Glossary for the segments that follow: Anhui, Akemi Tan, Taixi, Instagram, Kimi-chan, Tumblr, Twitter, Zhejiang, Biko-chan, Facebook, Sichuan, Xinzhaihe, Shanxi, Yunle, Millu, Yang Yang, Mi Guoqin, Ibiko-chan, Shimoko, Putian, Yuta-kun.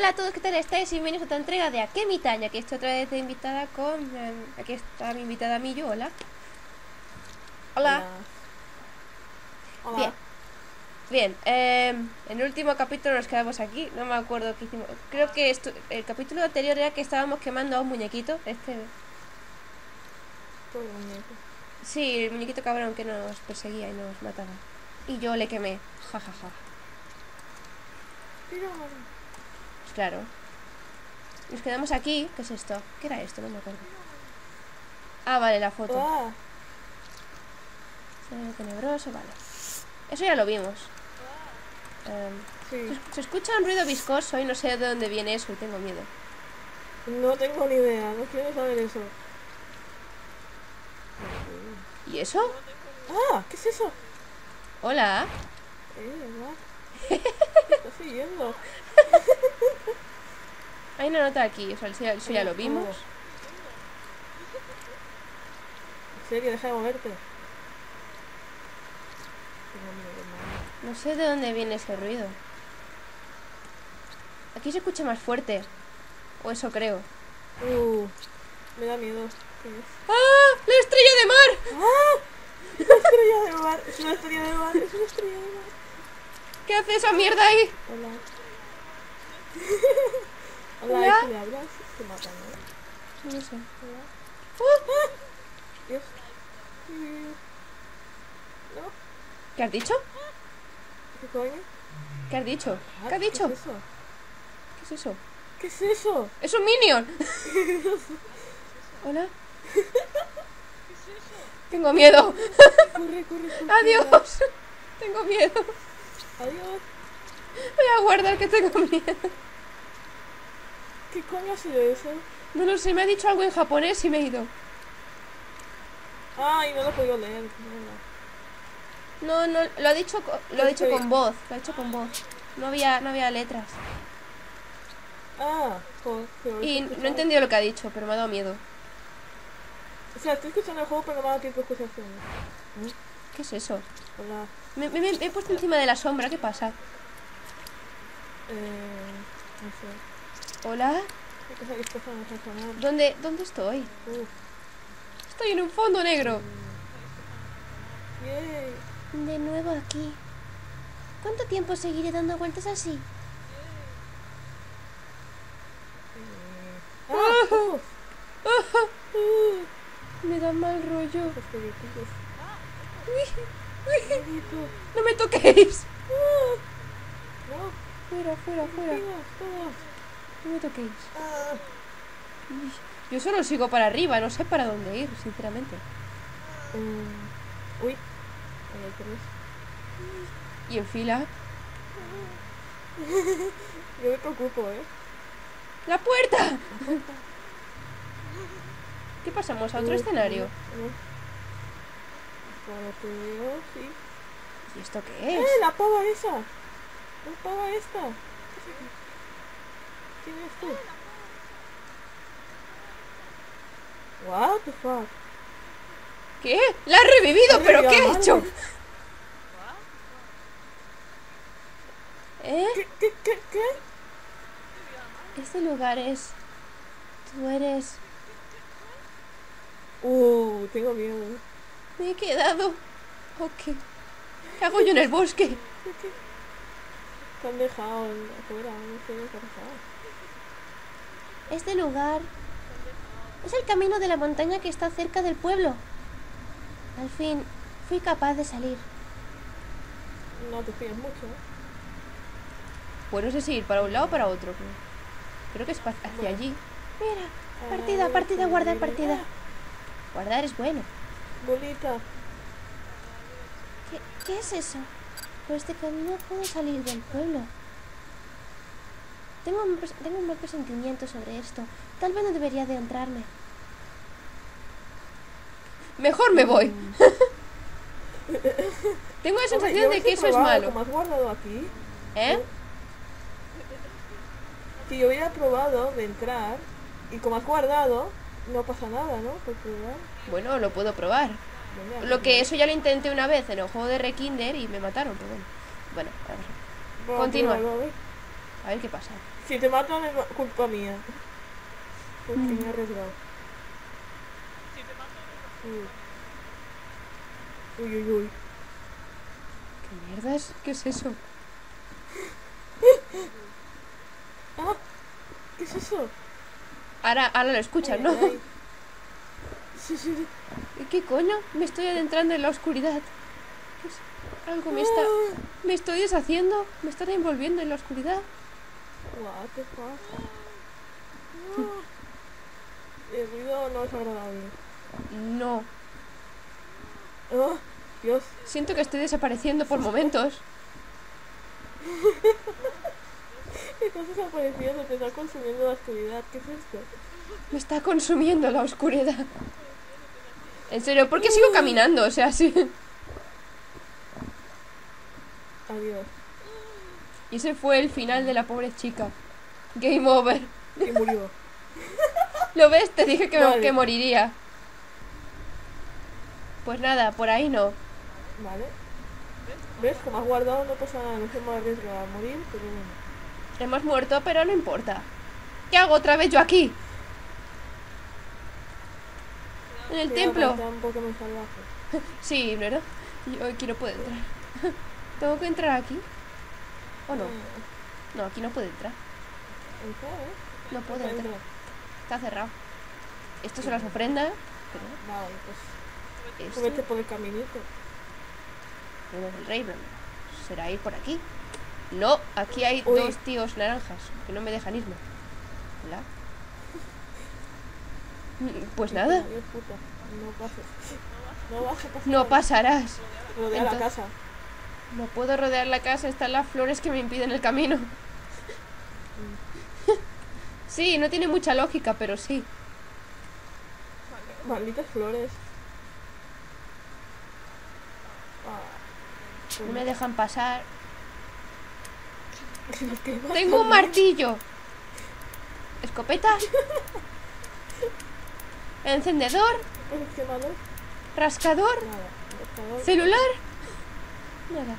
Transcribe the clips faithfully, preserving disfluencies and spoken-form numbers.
Hola a todos, ¿qué tal estáis? Bienvenidos a otra entrega de Akemi Tan. Aquí estoy otra vez de invitada con... Um, aquí está mi invitada Millu, hola. Hola. Hola. Bien. Bien, eh, en el último capítulo nos quedamos aquí. No me acuerdo qué hicimos. Creo que esto, el capítulo anterior era que estábamos quemando a un muñequito. Este... Todo muñeco. Sí, el muñequito cabrón que nos perseguía y nos mataba. Y yo le quemé. Ja, ja, ja. Pues claro. Nos quedamos aquí. ¿Qué es esto? ¿Qué era esto? No me acuerdo. Ah, vale, la foto. Oh. Es tenebroso, vale. Eso ya lo vimos. Um, sí. se, se escucha un ruido viscoso y no sé de dónde viene eso y tengo miedo. No tengo ni idea, no quiero saber eso. ¿Y eso? Ah, ¿qué es eso? Hola. Eh, ¿verdad? ¿Me estás siguiendo? Hay una nota aquí, o sea, eso ya, eso ya lo vimos. ¿En serio? Deja de moverte. No sé de dónde viene ese ruido. Aquí se escucha más fuerte. O eso creo. Uh, me da miedo. ¡Ah! ¡La estrella de mar! ¡Ah! ¡La estrella de mar! ¡Es una estrella de mar! ¡Es una estrella de mar! ¿Qué hace esa mierda ahí? Hola. Hola, ¿Hola? ¿Y si le hablas? Te matan, ¿no? No sé. Hola. ¡Ah! Dios. ¿No? ¿Qué has dicho? ¿Qué coño? ¿Qué has dicho? ¿Qué has dicho? ¿Qué es eso? ¿Qué es eso? ¿Qué es eso? ¡Es un minion! ¿Hola? ¿Qué es eso? Tengo miedo. Corre, corre, corre. ¡Adiós! Tengo miedo. Adiós. Voy a guardar que tengo miedo. ¿Qué coño ha sido eso? No lo sé, me ha dicho algo en japonés y me he ido. Ay, no lo he podido leer. No, no, lo ha dicho, lo ha dicho con voz, lo ha dicho con voz. No había, no había letras. Ah, joder. Y no he entendido lo que ha dicho, pero me ha dado miedo. O sea, estoy escuchando el juego, pero no me ha dado tiempo de escucharlo. ¿Qué es eso? Hola. Me, me, me he puesto encima de la sombra, ¿qué pasa? Eh, no sé. ¿Hola? ¿Dónde, dónde estoy? Uh. Estoy en un fondo negro. Yay. De nuevo aquí. ¿Cuánto tiempo seguiré dando vueltas así? Yeah. Ah, oh. Oh. Oh. Me da mal rollo. No me toquéis. Fuera, fuera, fuera. No me toquéis. Yo solo sigo para arriba, no sé para dónde ir, sinceramente. Uy. Y en fila. Yo me preocupo, ¿eh? ¡La puerta! La puerta. ¿Qué pasamos? ¿A otro escenario? Para que veo, sí. ¿Y esto qué es? ¡Eh! ¡La pava esa! ¡La pava esta! ¿Quién es tú? What the fuck? ¿Qué? ¡La has revivido! ¿Pero qué he hecho? ¿Eh? ¿Qué, qué, qué, qué? Este lugar es... Tú eres... Uh, tengo miedo. Me he quedado... Ok. ¿Qué hago yo en el bosque? Te han dejado afuera, no sé qué ha pasado. Este lugar... Es el camino de la montaña que está cerca del pueblo. Al fin, fui capaz de salir. No te fíes mucho. Bueno, no sé si ir para un lado o para otro. Creo que es hacia bueno. allí. Mira, partida, ah, partida, guardar, partida. Guardar es bueno. Bolita. ¿Qué, qué es eso? Por este camino puedo salir del pueblo. Tengo un, tengo un mal presentimiento sobre esto. Tal vez no debería de entrarme. Mejor me voy. Tengo la sensación Oye, de que eso es malo. Como has guardado aquí, ¿eh? Si yo hubiera probado de entrar y como has guardado, no pasa nada, ¿no? Porque, ¿no? Bueno, lo puedo probar. Venga, lo que eso ya lo intenté una vez en el juego de Rekinder y me mataron, pero bueno. Bueno, a ver. Bueno, continuar. A ver qué pasa. Si te matan es culpa mía. Porque mm. me he arriesgado. Si te matan es... Uy, uy, uy. ¿Qué mierda es? ¿Qué es eso? ah, ¿Qué es eso? Ahora, ahora lo escuchas, ay, ¿no? Ay. Sí, sí, sí. ¿Qué coño? Me estoy adentrando en la oscuridad. Algo me está... Me estoy deshaciendo. Me están envolviendo en la oscuridad. What the fuck? El ruido no es agradable. No. Oh, Dios. Siento que estoy desapareciendo por momentos. Estás desapareciendo, te está consumiendo la oscuridad. ¿Qué es esto? Me está consumiendo la oscuridad. En serio, ¿por qué sigo caminando? O sea, sí. Adiós. Y ese fue el final de la pobre chica. Game over. Que murió. ¿Lo ves? Te dije que, vale. que moriría. Pues nada, por ahí no. Vale. ¿Ves? Como has guardado no pasa nada. No se me arriesga a morir, pero bueno. Hemos muerto, pero no importa. ¿Qué hago otra vez yo aquí? En el templo. Un poco más salvaje. Sí, ¿verdad? Yo aquí no puedo entrar. ¿Tengo que entrar aquí? ¿O no? No, aquí no puedo entrar. No puedo entrar. Está cerrado. Estas son las ofrendas. Vale, pues... súbete por el caminito. No es el rey, ¿no? Será ir por aquí. No, aquí hay Uy. dos tíos naranjas que no me dejan irme. ¿Hola? Pues nada. No pasarás. Rodea la casa. No puedo rodear la casa, están las flores que me impiden el camino. Sí, no tiene mucha lógica, pero sí. Malditas flores. No me dejan pasar. Tengo un martillo. Escopeta. Encendedor. Rascador. Celular. Nada.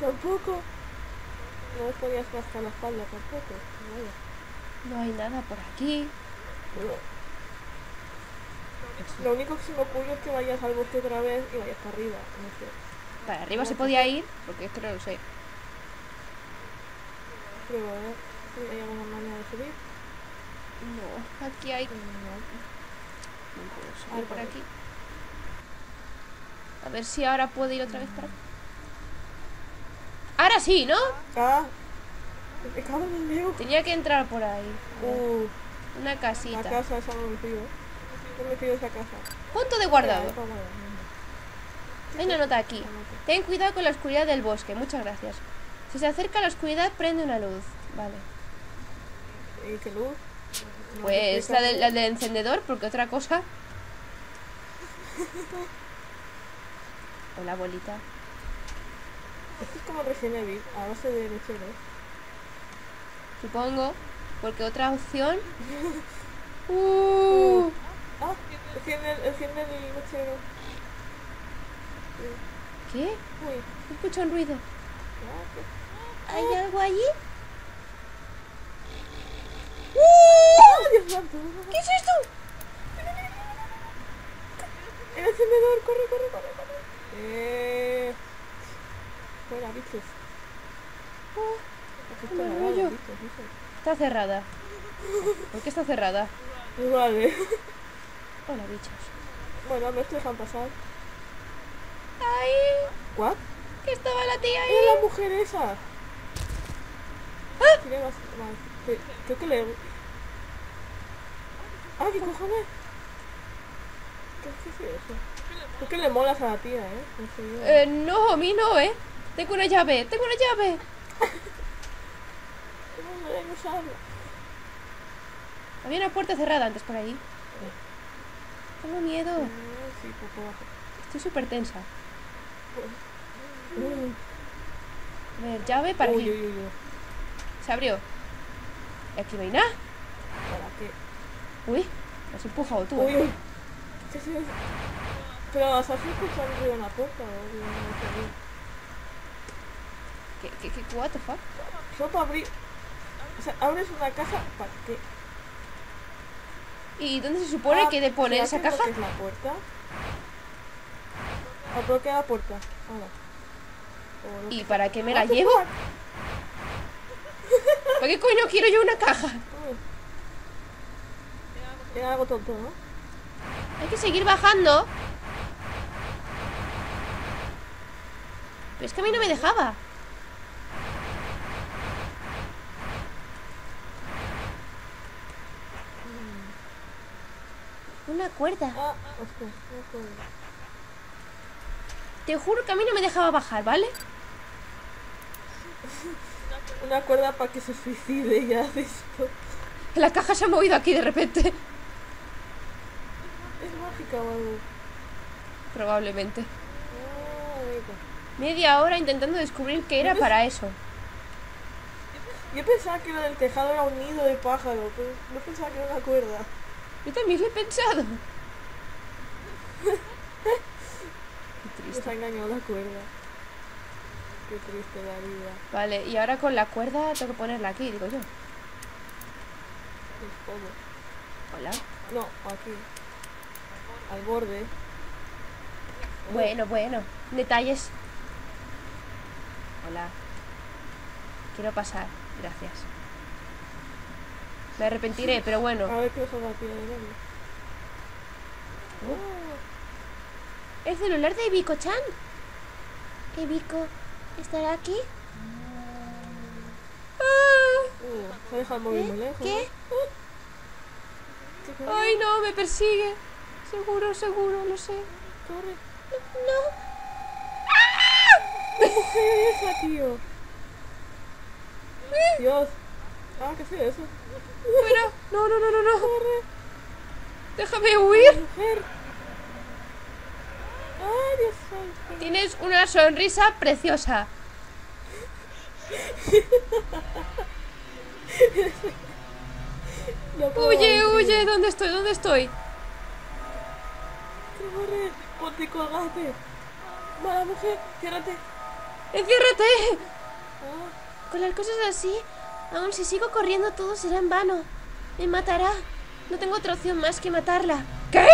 Tampoco. No podías gastar la espalda tampoco. No hay nada por aquí. No. Lo único que se me ocurre es que vayas al bosque otra vez y vayas para arriba. No sé. Para arriba se podía ir, porque es que no lo sé. Pero a ver si hay alguna manera de subir. No, aquí hay... No, no puedo subir Ay, por aquí. Ver. A ver si ahora puedo ir otra vez para aquí. Ahora sí, ¿no? Ah, me cago en el lío. Tenía que entrar por ahí. Uh, Una casita. La casa esa no me pido. No me pido esa casa. Punto de guardado. Mira, hay una nota aquí. Ten cuidado con la oscuridad del bosque. Muchas gracias. Si se acerca a la oscuridad, prende una luz. Vale. ¿Y qué luz? No, pues la del, la del encendedor, porque otra cosa. Hola, bolita. Esto es como recién he visto, a base de leche, ¿no? Supongo, porque otra opción... ¡Uh! ¡Ah! Enciende el lechero. ¿Qué? Uy. Escucho un ruido. ¿Hay algo allí? ¡Uh! ¿Qué es esto? El encendedor, corre, corre, corre, corre. Eh... Fuera, bichos. Oh, me rollo. Bichos, bichos. Está cerrada. ¿Por qué está cerrada? Vale. Hola, bichos. Bueno, no te dejan pasar. ¡Ay! ¿What? Que estaba la tía ahí. ¡Es la mujer esa! ¡Ah! Tiene más... Vale. Creo que le... ¡Ah, qué cojones! ¿Qué es eso? Creo que le molas a la tía, ¿eh? No sé eh, no, a mí no, ¿eh? Tengo una llave, tengo una llave. Había una puerta cerrada antes por ahí. Tengo miedo. Estoy súper tensa. A ver, llave para aquí. Se abrió. ¿Y aquí no hay nada? Uy, me has empujado tú. ¿eh? Pero has escuchado el ruido de la puerta. ¿Qué, qué, qué, what the fuck? Yo para abrir... O sea, abres una caja para qué. ¿Y dónde se supone ah, que de poner esa caja? ¿Es la puerta? ¿O bloquea la puerta? Ah, no. ¿Y para qué me la llevo? ¿Para qué coño quiero yo una caja? Era algo tonto, ¿no? Hay que seguir bajando. Pero es que a mí no me dejaba. Una cuerda. Ah, hostia, una cuerda. Te juro que a mí no me dejaba bajar, ¿vale? Una cuerda para que se suicide ya de esto. La caja se ha movido aquí de repente. Es mágica, ¿vale? Probablemente. Oh, media hora intentando descubrir qué era para eso. Yo pensaba que lo del tejado era un nido de pájaro, pero no pensaba que era una cuerda. Yo también lo he pensado. Qué triste. Nos ha engañado la cuerda. Qué triste la vida. Vale, y ahora con la cuerda tengo que ponerla aquí, digo yo. Hola. No, aquí. Al borde. Bueno, bueno. Detalles. Hola. Quiero pasar. Gracias. Me arrepentiré, sí, pero bueno. A ver qué os hago aquí de nuevo. Oh. El celular de Ibiko-chan. Ibiko, ¿estará aquí? Ah. Uh, se deja el móvil muy lejos. ¿Qué? ¿Eh? Ay, no, me persigue. Seguro, seguro, lo sé. Corre. No. ¡Ah! ¿Qué se deja, tío? ¿Eh? Dios. Ah, ¿qué es eso? Fuera. No, no, no, no, no. Corre. Déjame huir. Ay, Dios santo. Tienes una sonrisa preciosa. Huye, huye. ¿Dónde estoy? ¿Dónde estoy? Corre. Ponte, colgate. Mala mujer, ciérrate. ¡Enciérrate! Ah. Con las cosas así... Aún si sigo corriendo todo será en vano. Me matará. No tengo otra opción más que matarla. ¿Qué?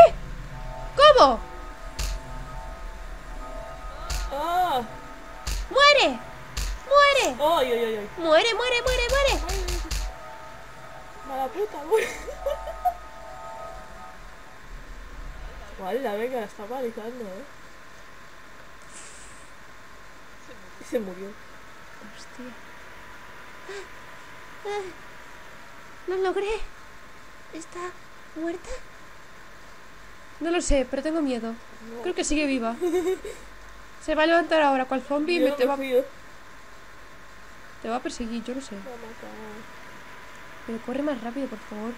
¿Cómo? Oh. ¡Muere! ¡Muere! Oh, oh, oh, oh. ¡Muere, muere, muere, muere! Ay, mala puta, muere. Vale, venga, la está maricando, eh. Y se murió. Hostia. No logré. ¿Está muerta? No lo sé, pero tengo miedo. No. Creo que sigue viva. Se va a levantar ahora cual zombie y me te va... Te va a perseguir, yo lo sé. Pero corre más rápido, por favor.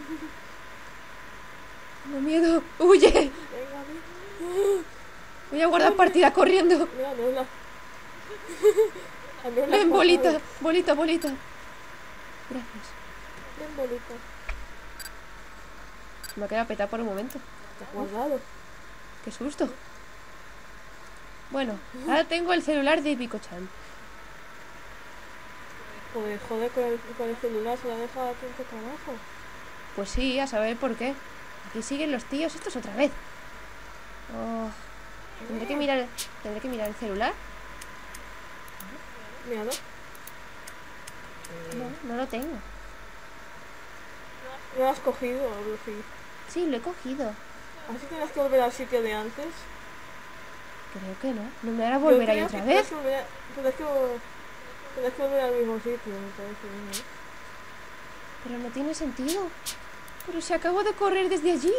Tengo miedo. ¡Huye! Voy a guardar partida corriendo. Ven, bolita, bolita, bolita. Gracias. Bien bonito. Me ha quedado petado por un momento. Te has guardado. Qué susto. Bueno, uh-huh. Ahora tengo el celular de Biko-chan. Pues joder, con el, con el celular se la deja a quien te trabajo. Pues sí, a saber por qué. Aquí siguen los tíos estos otra vez. Oh, tendré que mirar, tendré que mirar el celular. Míralo. No, no lo tengo. ¿Lo has cogido, Luffy? Sí, lo he cogido. ¿Así tienes que volver al sitio de antes? Creo que no. No me hará volver ahí otra vez. Tendrás que, que, que volver al mismo sitio, me parece, ¿no? Pero no tiene sentido. Pero si acabo de correr desde allí.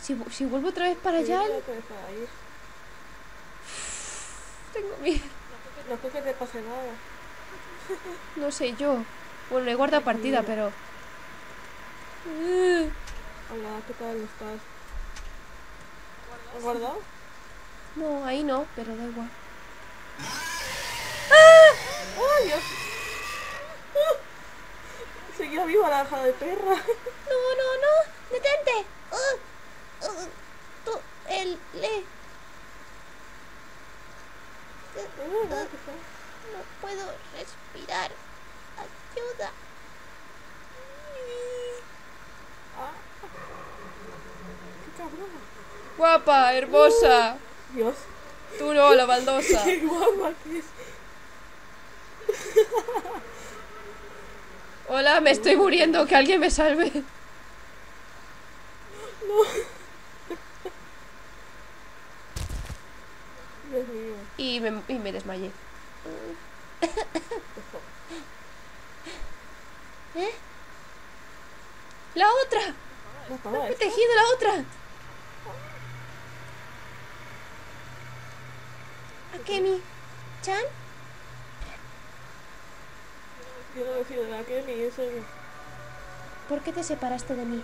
Si, si vuelvo otra vez para allá. El... Tengo miedo. No creo que te pase nada. No sé yo. Bueno, he guardado partida, pero... Hola, ¿qué tal estás? ¿Has guardado? No, ahí no, pero da igual. ¡Ah! ¡Oh, Dios! Seguía viva la hija de perra. No, no, no. Detente. Uh, uh, tú, el, le... No puedo Guapa, hermosa. Uh, Dios. Tú no, la baldosa. Qué guapa que es. Hola, me estoy muriendo, que alguien me salve. No. Dios mío. Y me, y me desmayé. ¿Eh? ¡La otra! No, no, ¡Me he tejido la otra! Akemi-chan. Quiero decir de Akemi, eso es. ¿Por qué te separaste de mí?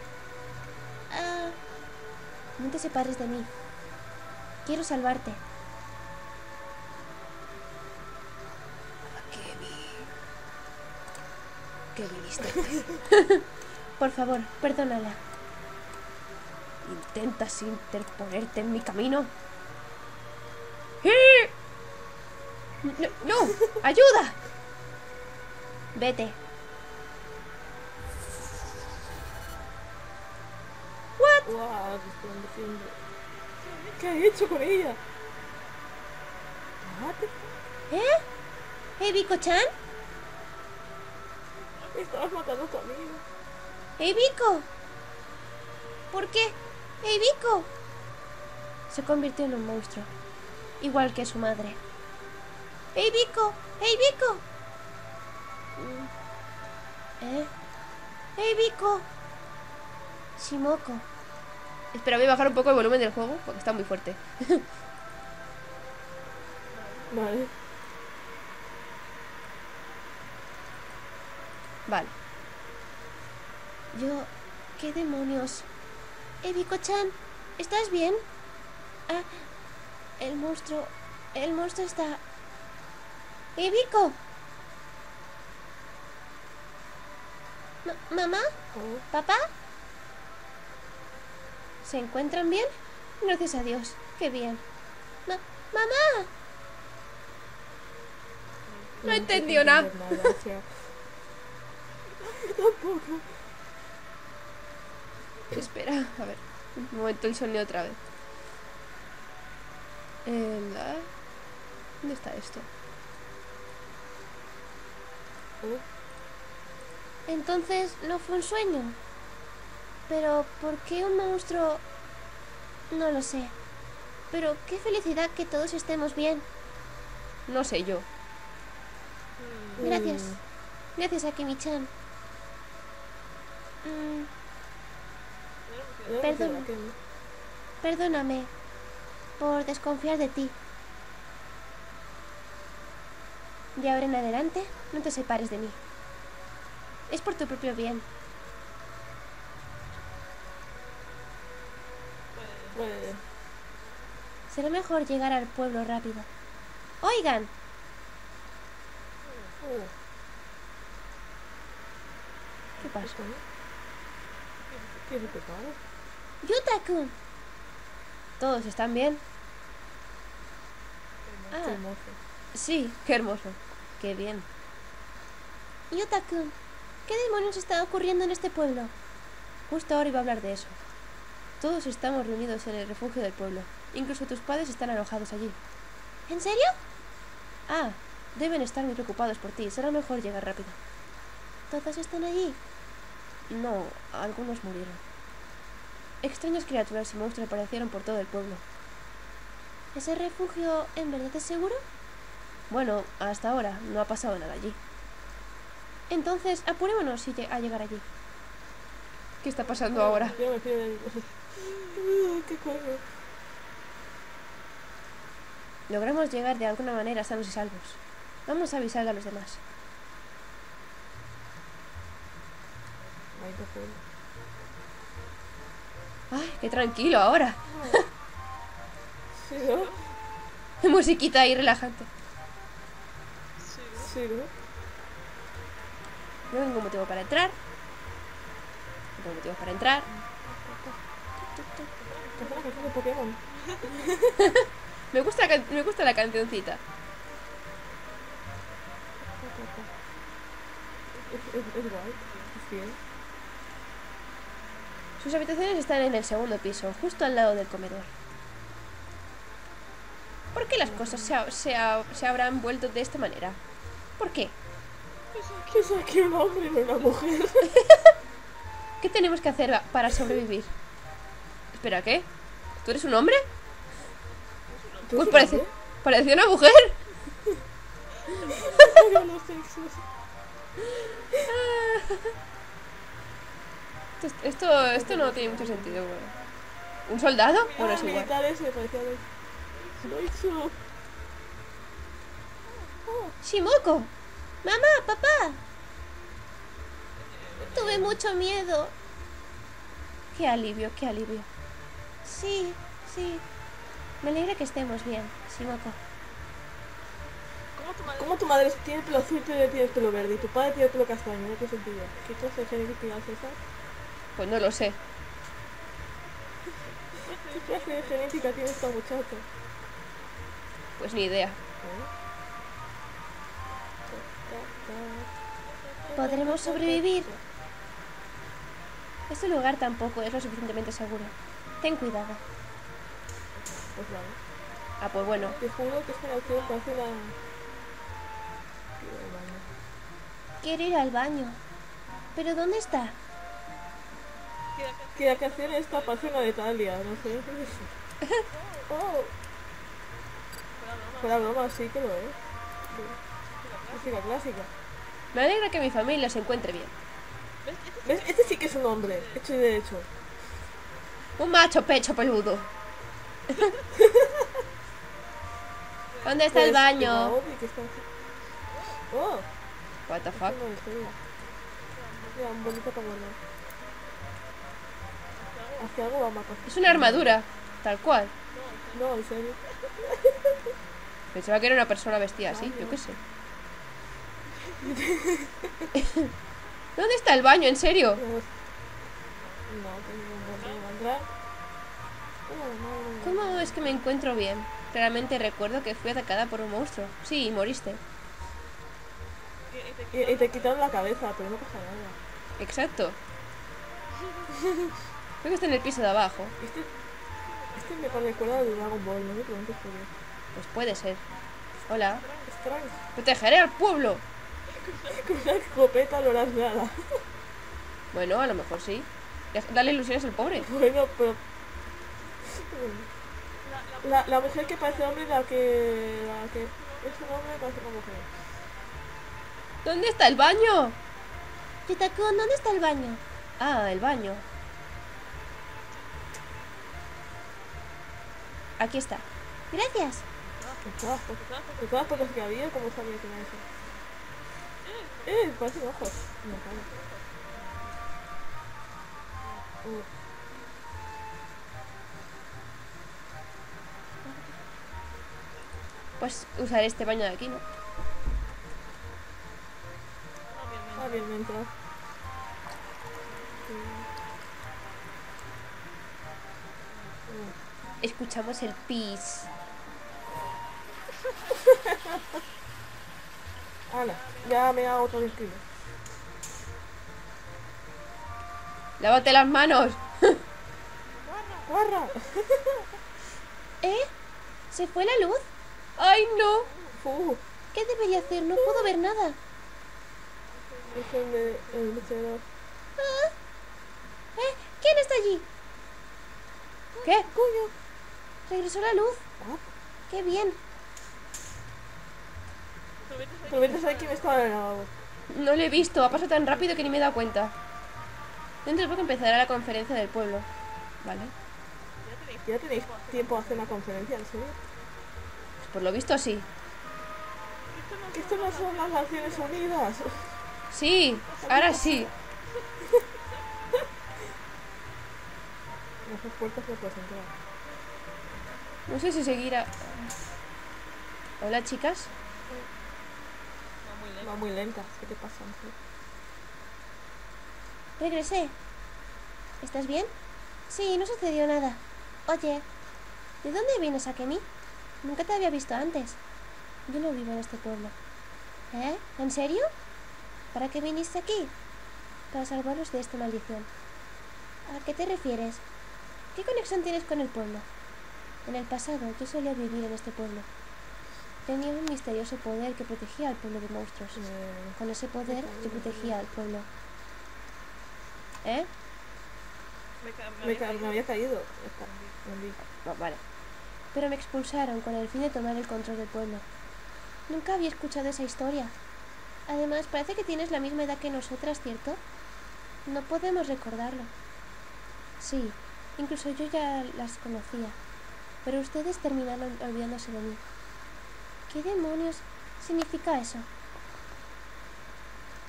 Ah, no te separes de mí. Quiero salvarte. Akemi. ¿Qué viniste a hacer? Por favor, perdónala. ¿Intentas interponerte en mi camino? No, no, ayuda. Vete. What? Wow, ¿qué ha hecho con ella? ¿Eh? ¿Eh, Biko-chan? Estabas matando a tu amigo. ¡Eh, Biko! ¿Por qué? ¡Eh, Biko! Se convirtió en un monstruo, igual que su madre. ¡Ey, Biko! ¡Ey, Biko! ¿Eh? ¡Ey, Biko! Shimoko. Espera, voy a bajar un poco el volumen del juego porque está muy fuerte. Vale. Vale. Yo... ¿Qué demonios? ¡Ey, Biko-chan! ¿Estás bien? Ah... El monstruo... El monstruo está... ¡Ibiko! ¿Mamá? ¿Papá? ¿Se encuentran bien? Gracias a Dios, qué bien. Ma ¡Mamá! No, no entendió nada. Tampoco. Espera, a ver. Un momento el sonido otra vez. ¿Dónde está esto? Entonces no fue un sueño. Pero ¿por qué un monstruo? No lo sé. Pero qué felicidad que todos estemos bien. No sé yo. Gracias. Gracias a Kimi-chan. mm. Perdona. Perdóname por desconfiar de ti. De ahora en adelante, no te separes de mí. Es por tu propio bien. Bueno. Será mejor llegar al pueblo rápido. ¡Oigan! ¿Qué pasa? ¿Qué pasa? ¡Yuta-kun! ¿Todos están bien? Ah. Sí, qué hermoso. Qué bien. Yuta-kun, ¿qué demonios está ocurriendo en este pueblo? Justo ahora iba a hablar de eso. Todos estamos reunidos en el refugio del pueblo. Incluso tus padres están alojados allí. ¿En serio? Ah, deben estar muy preocupados por ti. Será mejor llegar rápido. ¿Todos están allí? No, algunos murieron. Extrañas criaturas y monstruos aparecieron por todo el pueblo. ¿Ese refugio en verdad es seguro? Bueno, hasta ahora no ha pasado nada allí. Entonces, apurémonos a llegar allí. ¿Qué está pasando oh, ahora? Yo me pido el... ¿Qué coño? Logramos llegar de alguna manera sanos y salvos. Vamos a avisar a los demás. ¡Ay, qué tranquilo ahora! ¿Sí, no? Musiquita ahí relajante. Sí, ¿no? No tengo motivo para entrar. No tengo motivo para entrar. me, gusta la me gusta la cancioncita. Sus habitaciones están en el segundo piso, justo al lado del comedor. ¿Por qué las cosas se, ha, se, ha, se habrán vuelto de esta manera? ¿Por qué? Que saqué un hombre y una mujer. ¿Qué tenemos que hacer para sobrevivir? Espera, ¿qué? ¿Tú eres un hombre? Pues parece, parecía una mujer. esto, esto, esto no tiene mucho sentido. Bueno. ¿Un soldado? Bueno, es igual. Shimoko, mamá, papá. Tuve mucho miedo. Qué alivio, qué alivio. Sí, sí. Me alegra que estemos bien, Shimoko. ¿Cómo tu madre, ¿Cómo tu madre tiene pelo azul y tú tienes pelo verde? Y tu padre tiene pelo castaño, ¿no? ¿Qué sentido? ¿Qué cosa de genética es esa? Pues no lo sé. ¿Qué clase de genética tiene esta muchacha? Pues ni idea. ¿Podremos sobrevivir? Este lugar tampoco es lo suficientemente seguro. Ten cuidado. Pues vale. Ah, pues bueno. Te juro que esta noche parece la... Quiero ir al baño. ¿Pero dónde está? Que la canción está pasando de Italia, no sé. Oh. Por la broma, sí que lo es. Música clásica. Me alegra que mi familia se encuentre bien. ¿Ves? Este sí que es un hombre, hecho y derecho. Un macho pecho peludo. ¿Dónde está pues el baño? Está... Oh. What the fuck. Mira, un bonito para guardar. Hacia algo vamos a pasar. Es una armadura, tal cual. No, en serio. Pensaba que era una persona vestida así, yo qué sé. ¿Dónde está el baño, en serio? No, tengo un baño. ¿Cómo es que me encuentro bien? Claramente recuerdo que fui atacada por un monstruo. Sí, moriste. Y, y te quitaron la cabeza, pero no pasa nada. Exacto. Creo que está en el piso de abajo. Este, este me recuerda de Dragon Ball, no me preguntes por qué. Pues puede ser. Hola. Strange. ¡Protegeré al pueblo! Con una escopeta no harás nada. Bueno, a lo mejor sí. Dale ilusiones al pobre. Bueno, pero... La, la mujer que parece hombre, la que... La que es un hombre parece una mujer. ¿Dónde está el baño? Yuta-kun, ¿dónde está el baño? Ah, el baño. Aquí está. Gracias. De todas pocas que había, ¿cómo sabía que era eso? Eh, parece un ojo. Pues usaré este baño de aquí, ¿no? Ah, bien, me entra. Escuchamos el pis. Ala, ya me hago otro vestido. ¡Lávate las manos! ¡Guarra! ¿Eh? ¿Se fue la luz? ¡Ay, no! Uh. ¿Qué debería hacer? No puedo ver nada. Es el de, el mechero. ¿Ah? ¿Eh? ¿Quién está allí? ¿Qué? ¡Coño! Regresó la luz. ¿Ah? ¡Qué bien! Tú vete a saber quién estaba en el lavabo. No lo he visto, ha pasado tan rápido que ni me he dado cuenta. Dentro de poco empezará la conferencia del pueblo. Vale. ¿Ya tenéis tiempo a hacer una conferencia, en serio? Pues por lo visto sí. Que esto no son las Naciones Unidas. Sí, ahora sí. Esas puertas no puedes entrar. No sé si seguir a... Hola, chicas. Va muy lenta. ¿Qué te pasa, mujer? Regresé. ¿Estás bien? Sí, no sucedió nada. Oye, ¿de dónde vienes, Akemi? Nunca te había visto antes. Yo no vivo en este pueblo. ¿Eh? ¿En serio? ¿Para qué viniste aquí? Para salvarnos de esta maldición. ¿A qué te refieres? ¿Qué conexión tienes con el pueblo? En el pasado, yo solía vivir en este pueblo. Tenía un misterioso poder que protegía al pueblo de monstruos. Con ese poder, yo protegía al pueblo. ¿Eh? Me, ca me, me, ca me había caído. No, vale. Pero me expulsaron con el fin de tomar el control del pueblo. Nunca había escuchado esa historia. Además, parece que tienes la misma edad que nosotras, ¿cierto? No podemos recordarlo. Sí, incluso yo ya las conocía. Pero ustedes terminaron olvidándose de mí. ¿Qué demonios significa eso?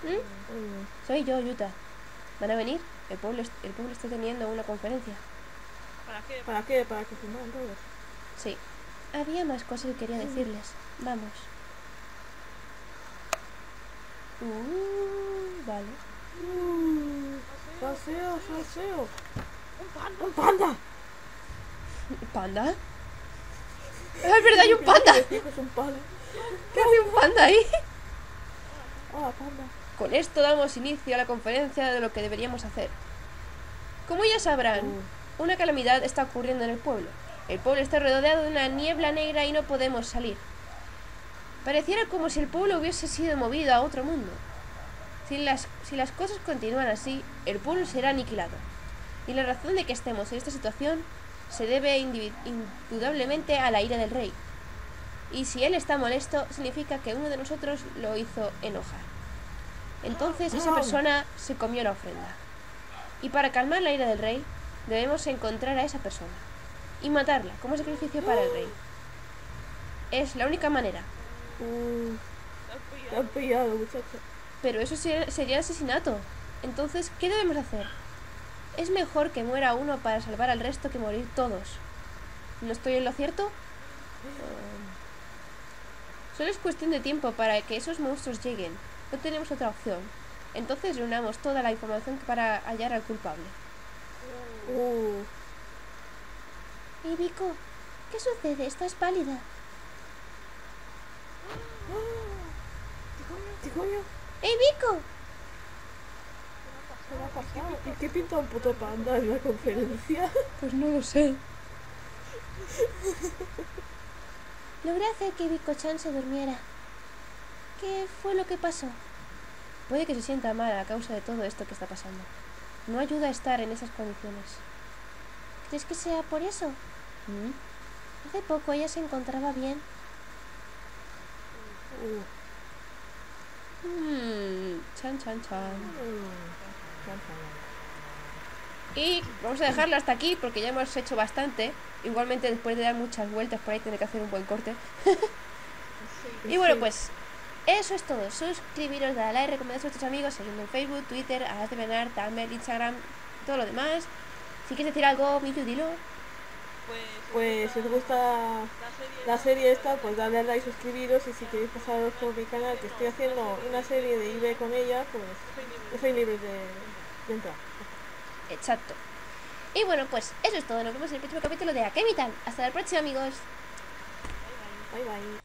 ¿Mm? Soy yo, Yuta. ¿Van a venir? El pueblo, el pueblo está teniendo una conferencia. ¿Para qué? ¿Para qué? ¿Para que fumaran todos? Sí. Había más cosas que quería decirles. Vamos. Uh, vale. Uh, ¡Paseo, paseo! ¡Un panda! ¡Un panda! ¿Panda? ¡Es verdad, hay un panda! ¿Qué hace un panda ahí? Hola, panda. Con esto damos inicio a la conferencia de lo que deberíamos hacer. Como ya sabrán, uh. una calamidad está ocurriendo en el pueblo. El pueblo está rodeado de una niebla negra y no podemos salir. Pareciera como si el pueblo hubiese sido movido a otro mundo. Si las, si las cosas continúan así, el pueblo será aniquilado. Y la razón de que estemos en esta situación se debe indudablemente a la ira del rey. Y si él está molesto, significa que uno de nosotros lo hizo enojar. Entonces esa persona se comió la ofrenda. Y para calmar la ira del rey, debemos encontrar a esa persona y matarla como sacrificio para el rey. Es la única manera. Uh, te han pillado, muchacho. Pero eso sería, sería asesinato. Entonces, ¿qué debemos hacer? Es mejor que muera uno para salvar al resto que morir todos. ¿No estoy en lo cierto? Uh, solo es cuestión de tiempo para que esos monstruos lleguen. No tenemos otra opción. Entonces reunamos toda la información para hallar al culpable. Uh. Ibiko, ¿qué sucede? Estás pálida. ¡Ey, Biko! ¿Y qué pinta un puto panda en la conferencia? Pues no lo sé. Logré hacer que Biko-chan se durmiera. ¿Qué fue lo que pasó? Puede que se sienta mal a causa de todo esto que está pasando. No ayuda a estar en esas condiciones. ¿Crees que sea por eso? ¿Mm? Hace poco ella se encontraba bien. Uh. Hmm, chan, chan, chan. Y vamos a dejarlo hasta aquí porque ya hemos hecho bastante. Igualmente, después de dar muchas vueltas por ahí, tendré que hacer un buen corte. Y bueno, pues eso es todo. Suscribiros, dale like, recomendad a vuestros amigos, seguidme en Facebook, Twitter, a Venar, Tumblr, Instagram, todo lo demás. Si quieres decir algo, Millu, dilo. Pues si os gusta la serie esta, pues dadle a like, suscribiros, y si queréis pasaros por mi canal, que estoy haciendo una serie de I B con ella, pues yo soy libre de, de entrar. Exacto. Y bueno, pues eso es todo. Nos vemos en el próximo capítulo de Akemi Tan. Hasta la próxima, amigos. Bye bye. Bye, bye.